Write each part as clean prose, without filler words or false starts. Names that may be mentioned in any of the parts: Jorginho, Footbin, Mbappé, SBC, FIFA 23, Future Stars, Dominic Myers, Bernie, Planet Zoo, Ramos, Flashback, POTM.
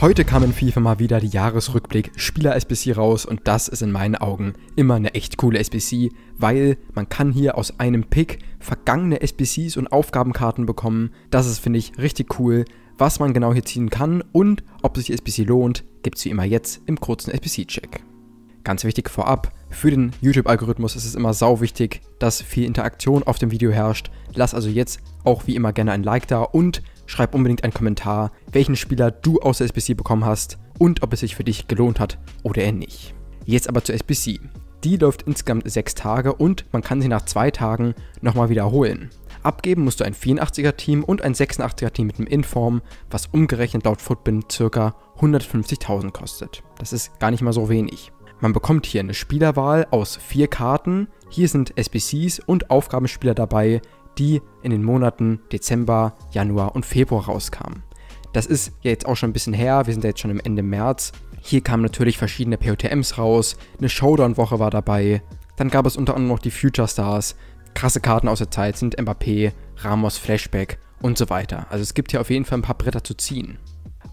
Heute kam in FIFA mal wieder die Jahresrückblick-Spieler-SBC raus und das ist in meinen Augen immer eine echt coole SBC, weil man kann hier aus einem Pick vergangene SBCs und Aufgabenkarten bekommen. Das ist, finde ich, richtig cool. Was man genau hier ziehen kann und ob sich die SBC lohnt, gibt es wie immer jetzt im kurzen SBC-Check. Ganz wichtig vorab, für den YouTube-Algorithmus ist es immer sau wichtig, dass viel Interaktion auf dem Video herrscht. Lass also jetzt auch wie immer gerne ein Like da und schreib unbedingt einen Kommentar, welchen Spieler du aus der SBC bekommen hast und ob es sich für dich gelohnt hat oder eher nicht. Jetzt aber zur SBC. Die läuft insgesamt 6 Tage und man kann sie nach 2 Tagen nochmal wiederholen. Abgeben musst du ein 84er Team und ein 86er Team mit dem Inform, was umgerechnet laut Footbin ca. 150.000 kostet. Das ist gar nicht mal so wenig. Man bekommt hier eine Spielerwahl aus 4 Karten, hier sind SBCs und Aufgabenspieler dabei, die in den Monaten Dezember, Januar und Februar rauskamen. Das ist ja jetzt auch schon ein bisschen her, wir sind ja jetzt schon am Ende März. Hier kamen natürlich verschiedene POTMs raus, eine Showdown-Woche war dabei, dann gab es unter anderem noch die Future Stars, krasse Karten aus der Zeit sind Mbappé, Ramos, Flashback und so weiter. Also es gibt hier auf jeden Fall ein paar Bretter zu ziehen.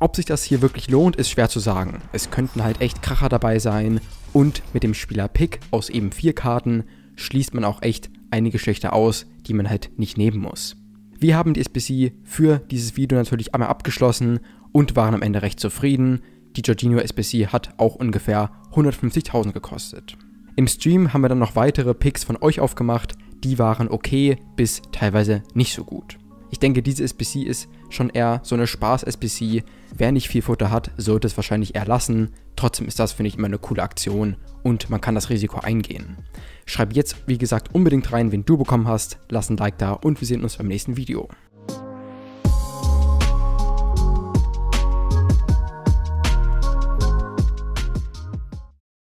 Ob sich das hier wirklich lohnt, ist schwer zu sagen. Es könnten halt echt Kracher dabei sein und mit dem Spieler-Pick aus eben 4 Karten schließt man auch echt einige Schlechte aus, die man halt nicht nehmen muss. Wir haben die SBC für dieses Video natürlich einmal abgeschlossen und waren am Ende recht zufrieden. Die Jorginho SBC hat auch ungefähr 150.000 gekostet. Im Stream haben wir dann noch weitere Picks von euch aufgemacht, die waren okay bis teilweise nicht so gut. Ich denke, diese SBC ist schon eher so eine Spaß-SBC. Wer nicht viel Futter hat, sollte es wahrscheinlich eher lassen. Trotzdem ist das, finde ich, immer eine coole Aktion und man kann das Risiko eingehen. Schreib jetzt, wie gesagt, unbedingt rein, wen du bekommen hast. Lass ein Like da und wir sehen uns beim nächsten Video.